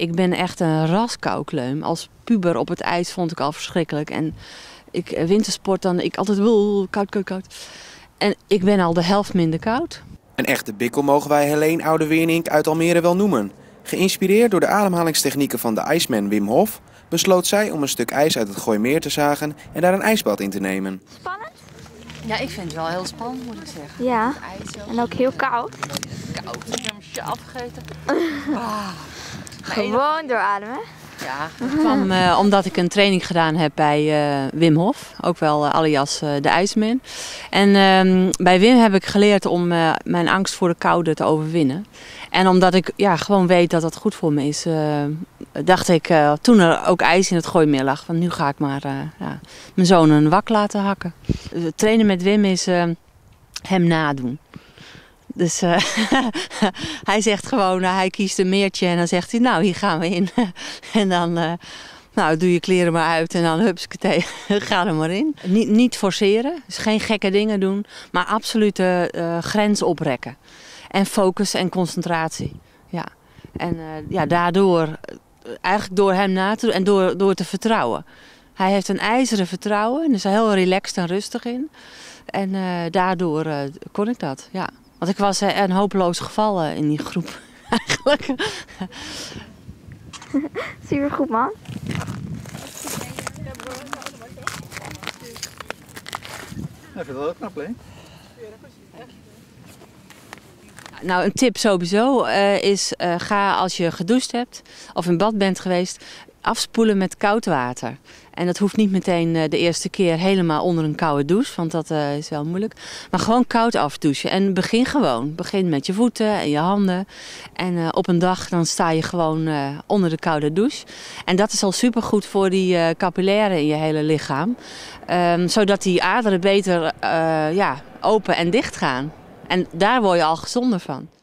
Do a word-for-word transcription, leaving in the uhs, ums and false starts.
Ik ben echt een raskoukleum. Als puber op het ijs vond ik al verschrikkelijk. En ik wintersport dan, ik altijd wil koud, koud, koud. En ik ben al de helft minder koud. Een echte bikkel mogen wij Heleen Oude Weernink uit Almere wel noemen. Geïnspireerd door de ademhalingstechnieken van de ijsman Wim Hof, besloot zij om een stuk ijs uit het Gooimeer te zagen en daar een ijsbad in te nemen. Spannend? Ja, ik vind het wel heel spannend, moet ik zeggen. Ja, en ook heel koud. Koud, ik heb hem afgegeten. Oh. Gewoon doorademen. Ja. Het kwam uh, omdat ik een training gedaan heb bij uh, Wim Hof, ook wel uh, alias uh, de ijsman. En uh, bij Wim heb ik geleerd om uh, mijn angst voor de koude te overwinnen. En omdat ik ja, gewoon weet dat dat goed voor me is, uh, dacht ik uh, toen er ook ijs in het Gooimeer lag, van nu ga ik maar uh, ja, mijn zoon een wak laten hakken. Uh, trainen met Wim is uh, hem nadoen. Dus uh, hij zegt gewoon, uh, hij kiest een meertje en dan zegt hij, nou hier gaan we in. En dan, uh, nou doe je kleren maar uit en dan hupsketee, ga er maar in. Niet, niet forceren, dus geen gekke dingen doen, maar absolute uh, grens oprekken. En focus en concentratie. Ja. En uh, ja, daardoor, eigenlijk door hem na te doen en door, door te vertrouwen. Hij heeft een ijzeren vertrouwen en is er heel relaxed en rustig in. En uh, daardoor uh, kon ik dat, ja. Want ik was een hopeloos geval in die groep, eigenlijk. Super goed, man. Heb je dat ook knap, hè? Nou, een tip sowieso uh, is, uh, ga als je gedoucht hebt of in bad bent geweest, afspoelen met koud water. En dat hoeft niet meteen de eerste keer helemaal onder een koude douche, want dat uh, is wel moeilijk. Maar gewoon koud afdouchen en begin gewoon. Begin met je voeten en je handen. En uh, op een dag dan sta je gewoon uh, onder de koude douche. En dat is al supergoed voor die uh, capillaren in je hele lichaam. Um, zodat die aderen beter uh, ja, open en dicht gaan. En daar word je al gezonder van.